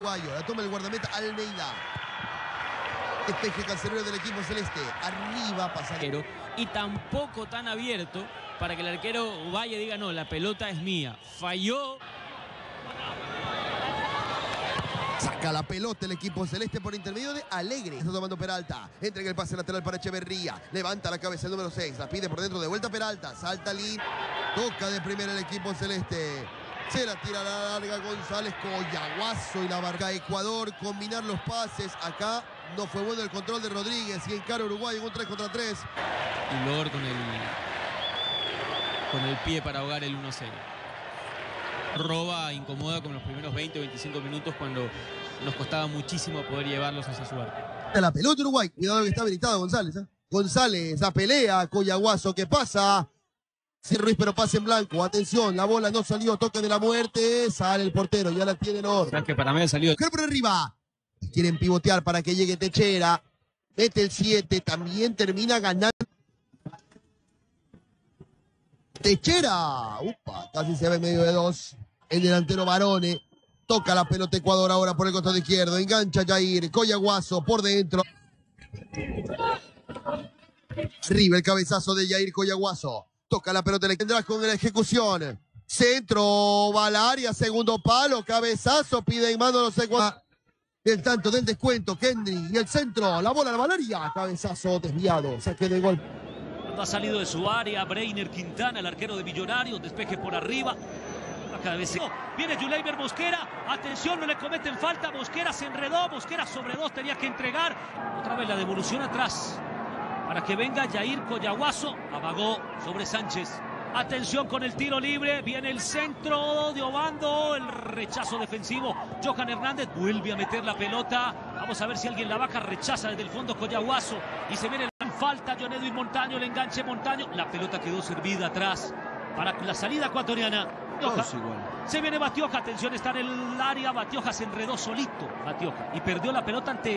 Uruguayo, la toma el guardameta Almeida. Despeje cancerbero del equipo celeste. Arriba pasa. Y tampoco tan abierto para que el arquero Uvalle diga no, la pelota es mía. Falló. Saca la pelota el equipo celeste por intermedio de Alegre. Está tomando Peralta. Entrega el pase lateral para Echeverría. Levanta la cabeza el número 6. La pide por dentro de vuelta Peralta. Salta Lin. Toca de primera el equipo celeste. Se la tira la larga González. Collahuazo y la barca Ecuador. Combinar los pases. Acá no fue bueno el control de Rodríguez. Y encara Uruguay en un 3 contra 3. Y Lord con el pie para ahogar el 1-0. Roba incomoda como los primeros 20 o 25 minutos cuando nos costaba muchísimo poder llevarlos hacia su arco. La pelota Uruguay. Cuidado que está habilitado González. González a pelea. Collahuazo que pasa. Sí, Ruiz, pero pase en blanco. Atención, la bola no salió. Toque de la muerte. Sale el portero. Ya la tiene Lord. Que para mí salió. Por arriba. Quieren pivotear para que llegue Techera. Mete el 7. También termina ganando. Techera. Upa, casi se ve en medio de dos. El delantero Barone. Toca la pelota Ecuador ahora por el costado izquierdo. Engancha Jair. Collahuazo por dentro. Arriba el cabezazo de Jair Collahuazo. Toca la pelota, le tendrás con la ejecución. Centro, Valaria, segundo palo, cabezazo, pide en mano los ecuatorianos. El tanto del descuento, Kendry, y el centro, la bola de Valaria, cabezazo desviado, saque de gol. Ha salido de su área, Breiner Quintana, el arquero de Millonarios, despeje por arriba. Viene Juleiber Mosquera, atención, no le cometen falta, Mosquera se enredó, Mosquera sobre dos, tenía que entregar. Otra vez la devolución atrás. Para que venga Jair Collahuazo, apagó sobre Sánchez. Atención con el tiro libre, viene el centro de Obando, el rechazo defensivo. Johan Hernández vuelve a meter la pelota. Vamos a ver si alguien la baja, rechaza desde el fondo Collahuazo. Y se viene la falta, Lionedu y Montaño, el enganche Montaño. La pelota quedó servida atrás para la salida ecuatoriana. Se viene Batioja, atención, está en el área, Batioja se enredó solito, Batioja. Y perdió la pelota ante...